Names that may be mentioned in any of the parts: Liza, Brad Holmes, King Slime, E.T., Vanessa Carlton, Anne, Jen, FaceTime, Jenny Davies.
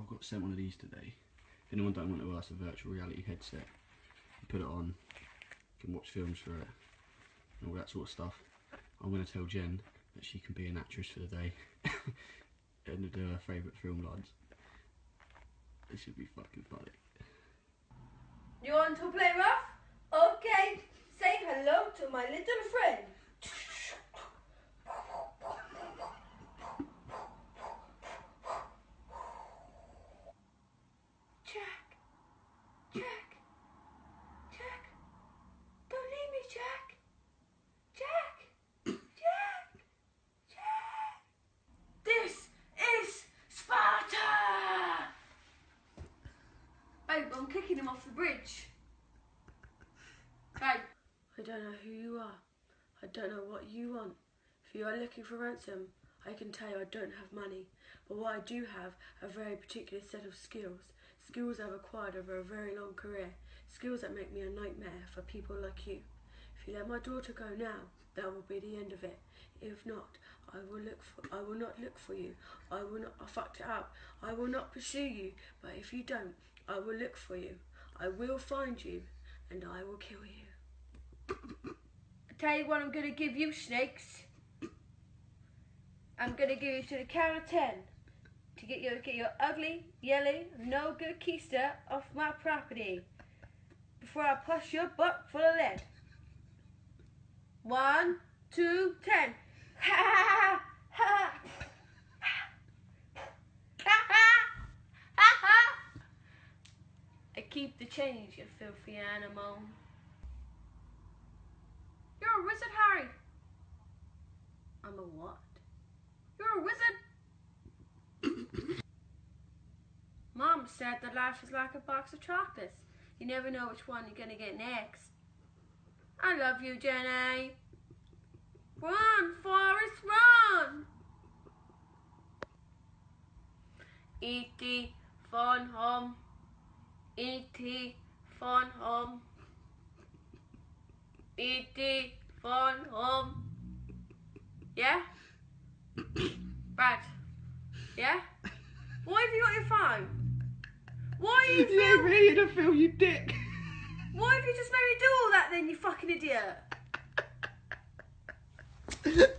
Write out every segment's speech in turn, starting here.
I've got sent one of these today. If anyone don't want to, ask a virtual reality headset. You put it on, you can watch films for it, and all that sort of stuff. I'm going to tell Jen that she can be an actress for the day and do her favourite film lines. This should be fucking funny. You want to play rough? Okay, say hello to my little friend. I'm kicking him off the bridge. Hey. I don't know who you are. I don't know what you want. If you are looking for ransom, I can tell you I don't have money. But what I do have are a very particular set of skills. Skills I've acquired over a very long career. Skills that make me a nightmare for people like you. If you let my daughter go now, that will be the end of it. If not, I will not look for you. I fucked it up. I will not pursue you. But if you don't, I will look for you. I will find you, and I will kill you. I tell you what I'm gonna give you, snakes. I'm gonna give you to the count of 10 to get your ugly, yellow, no good keister off my property before I push your butt full of lead. 1, 2, 10. Ha ha ha ha. Keep the change, you filthy animal. You're a wizard, Harry. I'm a what? You're a wizard. Mom said that life is like a box of chocolates. You never know which one you're gonna get next. I love you, Jenny. Run, Forrest, run. E.T. phone home. E.T. phone home. E.T. phone home. Yeah? Brad. Yeah? Why have you got your phone? Why are you filming? Let me in a film, you dick. Why have you just made me do all that then, you fucking idiot? Dude.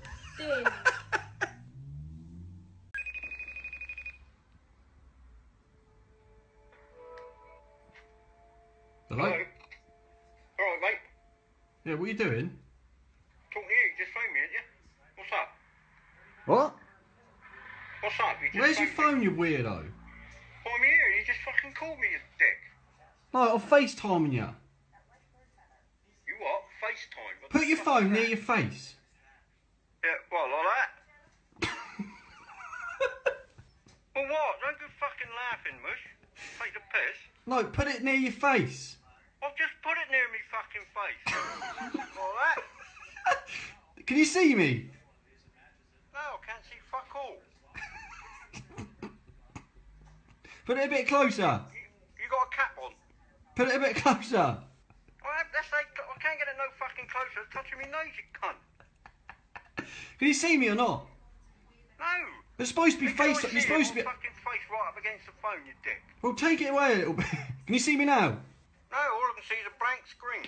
Hello? Hello? Alright, mate. Yeah, what are you doing? Talking to you, you just phoned me, didn't you? What's up? What? What's up? You just Where's your phone, me? You weirdo? Well, I'm here, you just fucking called me, you dick. No, I'm FaceTiming you. You what? FaceTime? Put your phone near your face. Yeah, well, like that? Well, what? Don't go fucking laughing, mush. Take the piss. No, put it near your face. I've just put it near me fucking face. All right. Can you see me? No, I can't see fuck all. Put it a bit closer. You got a cap on. Put it a bit closer. I can't get it no fucking closer. It's touching me nose, you cunt. Can you see me or not? No. It's supposed to be face up. You're supposed to be fucking face right up against the phone, you dick. Well, take it away a little bit. Can you see me now? No, all I can see is a blank screen.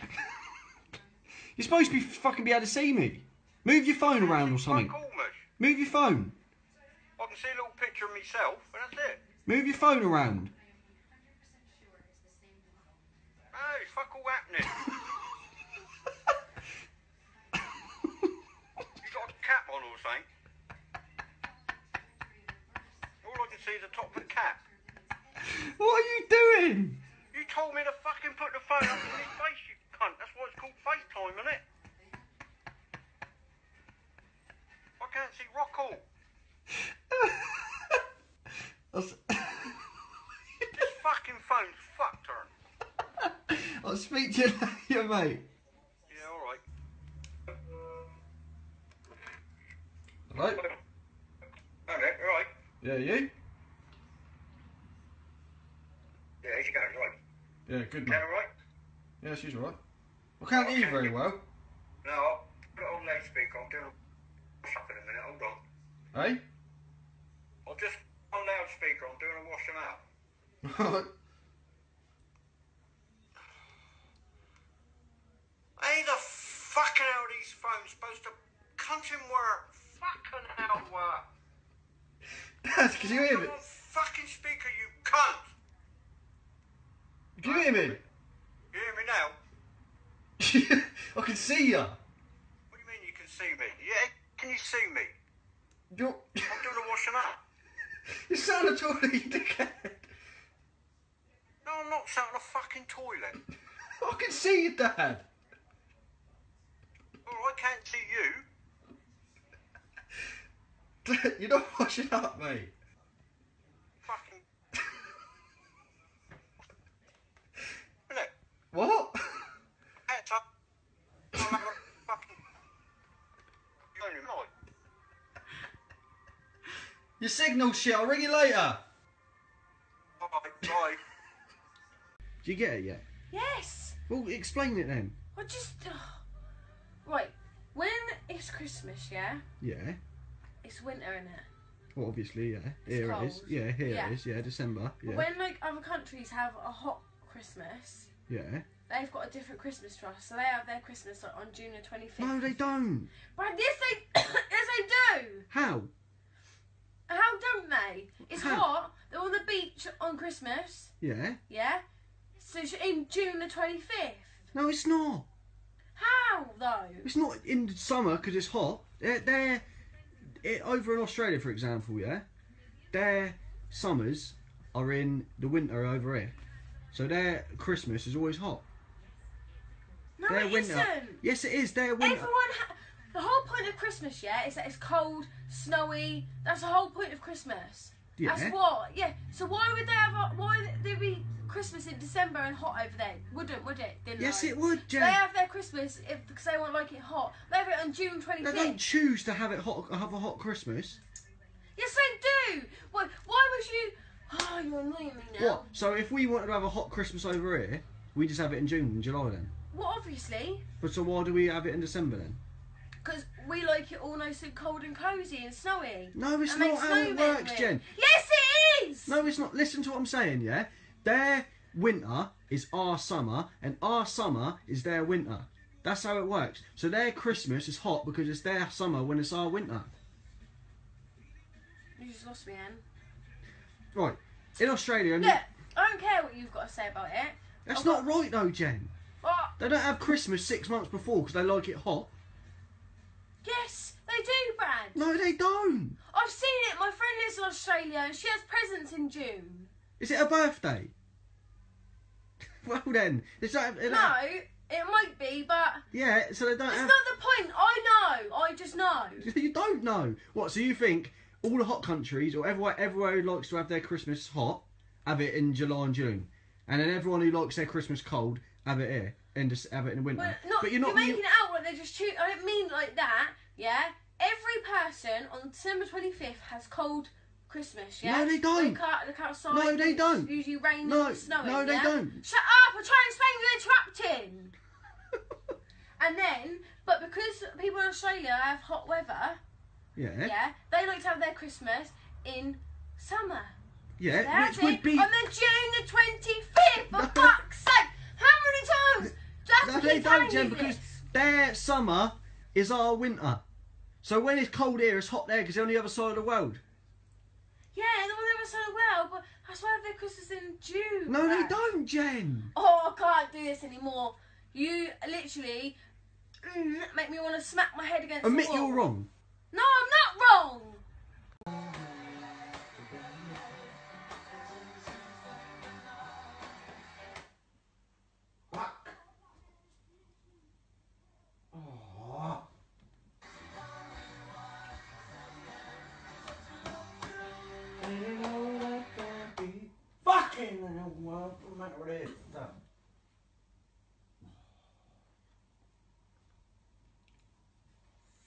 You're supposed to be fucking be able to see me. Move your phone around or something. Move your phone. I can see a little picture of myself, but that's it. Move your phone around. No, it's fuck all happening. You got a cap on or something? See the top of the cap. What are you doing? You told me to fucking put the phone up in his face, you cunt. That's why it's called FaceTime, isn't it? I can't see rock all. This fucking phone's fucked, her. I'll speak to you later, mate. Yeah, alright. Hello? Hello, mate, you alright? Yeah, you? Yeah, she's going right. Yeah, good man. Is that alright? Yeah, she's alright. I can't hear you very well. No, I'll put it on loudspeaker. I'm doing something in a minute, hold on. Hey? I'll just on loudspeaker, I'm doing a wash 'em out. Hey, the fucking hell are these phones supposed to cunting work? Fucking hell work. Dad, can you hear me? Fucking speaker, you cunt. Can you hear me? You hear me now? I can see you. What do you mean you can see me? Yeah, can you see me? You're... I'm doing a washing up. You sound a toilet, you dickhead. No, I'm not sounding a fucking toilet. I can see you, Dad. Oh, I can't see you. Dad, you're not washing up, mate. Fucking. Isn't it? What? Your signal shit, I'll ring you later. Bye. Do you get it yet? Yes. Well, explain it then. I just... Right, when it's Christmas, yeah? Yeah. It's winter, innit? Well, obviously, yeah. It's here cold. It is. Yeah, here it is. Yeah, December. Yeah. When, like, other countries have a hot Christmas... Yeah. They've got a different Christmas to us, so they have their Christmas like, on June the 25th. No, they don't. But yes, they do. How? How don't they? It's hot. They're on the beach on Christmas. Yeah. Yeah. So it's in June the 25th. No, it's not. How though? It's not in summer because it's hot. They're over in Australia, for example. Yeah. Their summers are in the winter over here, so their Christmas is always hot. No, it isn't. Yes, it is. Their winter. The whole point of Christmas, yeah, is that it's cold, snowy. That's the whole point of Christmas. Yeah. That's what. Yeah. So why would they have? Why would there be Christmas in December and hot over there? Wouldn't? Would it? Yes, it would. Jen. They have their Christmas because they won't like it hot. They have it on June 25th. They don't choose to have it hot. Have a hot Christmas. Yes, they do. Why would you? Oh, you're annoying me now. What? So if we wanted to have a hot Christmas over here, we just have it in June and July then. Well, obviously. But so why do we have it in December then? Because we like it all nice and cold and cosy and snowy. No, it's not how it works, Jen. Yes, it is! No, it's not. Listen to what I'm saying, yeah? Their winter is our summer, and our summer is their winter. That's how it works. So their Christmas is hot because it's their summer when it's our winter. You just lost me, Anne. Right. In Australia... Look, I don't care what you've got to say about it. That's not right, though, Jen. What? They don't have Christmas 6 months before because they like it hot. Yes, they do, Brad. No, they don't. I've seen it. My friend lives in Australia and she has presents in June. Is it her birthday? Well then, no, it might be, but... Yeah, so they don't have... It's not the point. I know. I just know. You don't know. What, so you think all the hot countries or everyone who likes to have their Christmas hot, have it in July and June. And then everyone who likes their Christmas cold, have it here. And just have it in winter. Well, but you're making it out like they're just cheap. I don't mean like that, yeah? Every person on December 25th has cold Christmas, yeah? No, they don't. Look outside. No, they don't. It's usually raining and snowing. No, they don't. Shut up. I'm trying to explain. You're interrupting. And then, but because people in Australia have hot weather, yeah, they like to have their Christmas in summer. Yeah, which would be... On the June the 25th, for fuck's sake. How many times? No, they don't, Jen, because their summer is our winter. So when it's cold here, it's hot there because they're on the other side of the world. Yeah, they're on the other side of the world, but that's why they have their Christmas in June. No, they don't, Jen. Oh, I can't do this anymore. You literally make me want to smack my head against the wall. Admit you're wrong. No, I'm not wrong.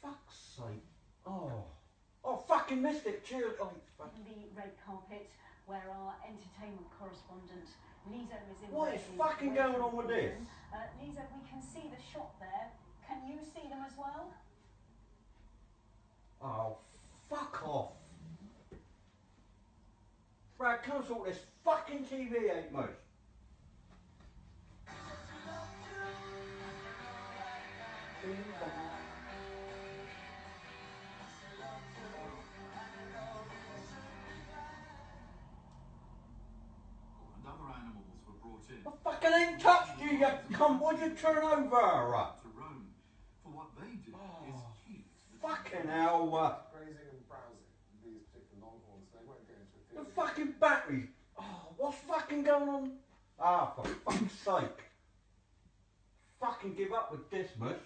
Fuck's sake. Oh, fucking missed it. Cheers. Oh, fuck. The red carpet where our entertainment correspondent Liza is in. What is fucking going on with this? Liza, we can see the shot there. Can you see them as well? Oh, fuck off. Brad, come sort this fucking TV out, mate. I fucking ain't touched you, you cunt. Why'd you turn over? For what they do is keep fucking hell. Grazing and browsing, these particular longhorns, they won't go into a the fucking battery. Oh, what's fucking going on? Ah, for fuck's sake. Fucking give up with this much.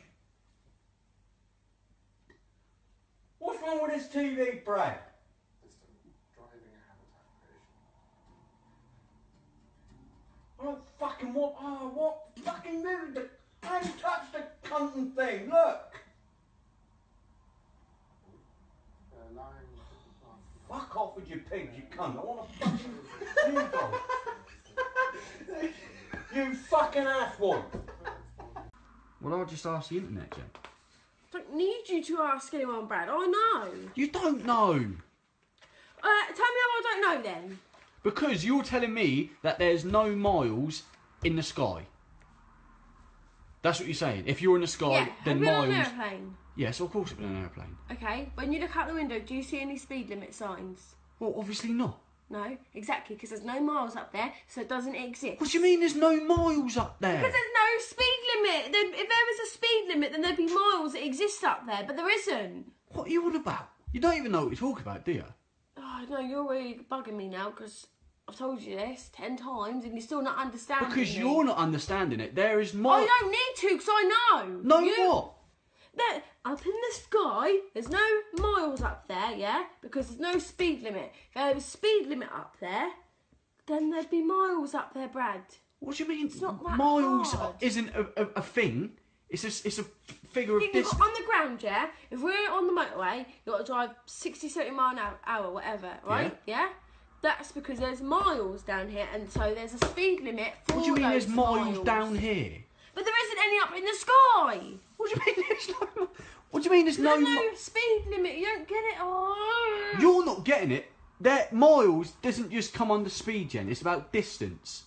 What's wrong with this TV, Brad? Oh, fucking what? Oh, what? Fucking moved the... I ain't touched the cuntin' thing, look! Fuck off with your pigs, you cunt. I want a fucking... you fucking asswad. Well, I would just ask the internet, Jen. I don't need you to ask anyone, Brad. I know. You don't know. Tell me how I don't know, then. Because you're telling me that there's no miles in the sky. That's what you're saying. If you're in the sky, yeah, then miles... Yeah, have you been on an aeroplane? Yes, of course I've been on an aeroplane. Okay, when you look out the window, do you see any speed limit signs? Well, obviously not. No, exactly, because there's no miles up there, so it doesn't exist. What do you mean there's no miles up there? Because there's no speed limit. If there was a speed limit, then there'd be miles that exist up there, but there isn't. What are you on about? You don't even know what you're talking about, do you? Oh, no, you're really bugging me now, because I've told you this 10 times and you're still not understanding it. Because you're not understanding it. There is more... I don't need to, because I know. No, you... what? That up in the sky, there's no miles up there, yeah? Because there's no speed limit. If there was a speed limit up there, then there'd be miles up there, Brad. What do you mean? It's not that miles hard. Isn't a thing. It's a figure of distance. On the ground, yeah? If we're on the motorway, you've got to drive 60, 70 mile an hour, whatever, right? Yeah? That's because there's miles down here, and so there's a speed limit for those miles. What do you mean there's miles down here? But there isn't any up in the sky! What do you mean there's no... What do you mean there's no... No speed limit, you don't get it. Oh. You're not getting it. That miles doesn't just come under speed, Jen. It's about distance.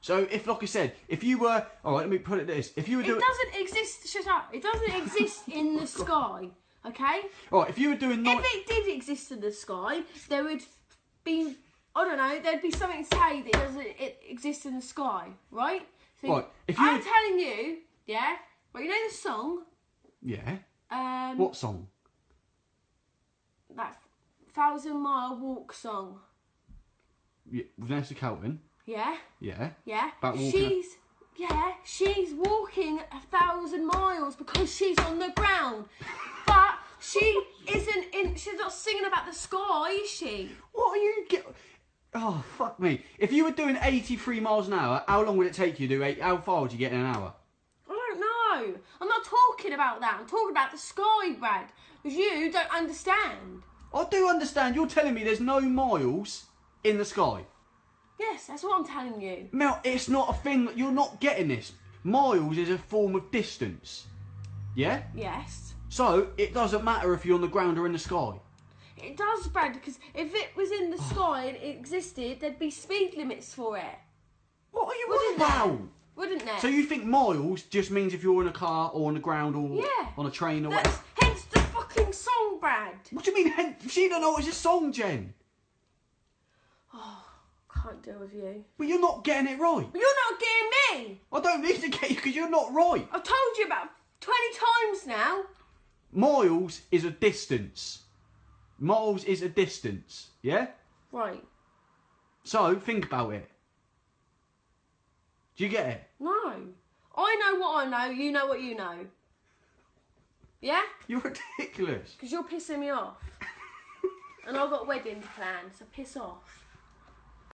So, if, like I said, if you were... Alright, let me put it this. If you were doing... It doesn't exist... Shut up. It doesn't exist in the sky, okay? Alright, if you were doing... If it did exist in the sky, there would be... I don't know, there'd be something to say that it doesn't exist in the sky, right? So right, if you... I'm telling you, yeah? Well, you know the song? Yeah. What song? That 1,000 Mile Walk song. Yeah, Vanessa Carlton. Yeah. Yeah. Yeah. She's walking 1,000 miles because she's on the ground. But she isn't in. She's not singing about the sky, is she? What are you get? Oh fuck me! If you were doing 83 miles an hour, how long would it take you to do eight? How far would you get in an hour? I don't know. I'm not talking about that. I'm talking about the sky, Brad. Because you don't understand. I do understand. You're telling me there's no miles in the sky. Yes, that's what I'm telling you. Mel, it's not a thing. You're not getting this. Miles is a form of distance. Yeah? Yes. So, it doesn't matter if you're on the ground or in the sky. It does, Brad, because if it was in the sky and it existed, there'd be speed limits for it. What are you on about? Wouldn't there? So you think miles just means if you're in a car or on the ground or on a train or whatever? Hence the fucking song, Brad. What do you mean, hence? She don't know it's a song, Jen. Oh. Can't deal with you. Well, you're not getting it right. But you're not getting me. I don't need to get you because you're not right. I've told you about 20 times now. Miles is a distance. Miles is a distance. Yeah. Right. So think about it. Do you get it? No. I know what I know. You know what you know. Yeah. You're ridiculous. Because you're pissing me off, and I've got a wedding planned. So piss off.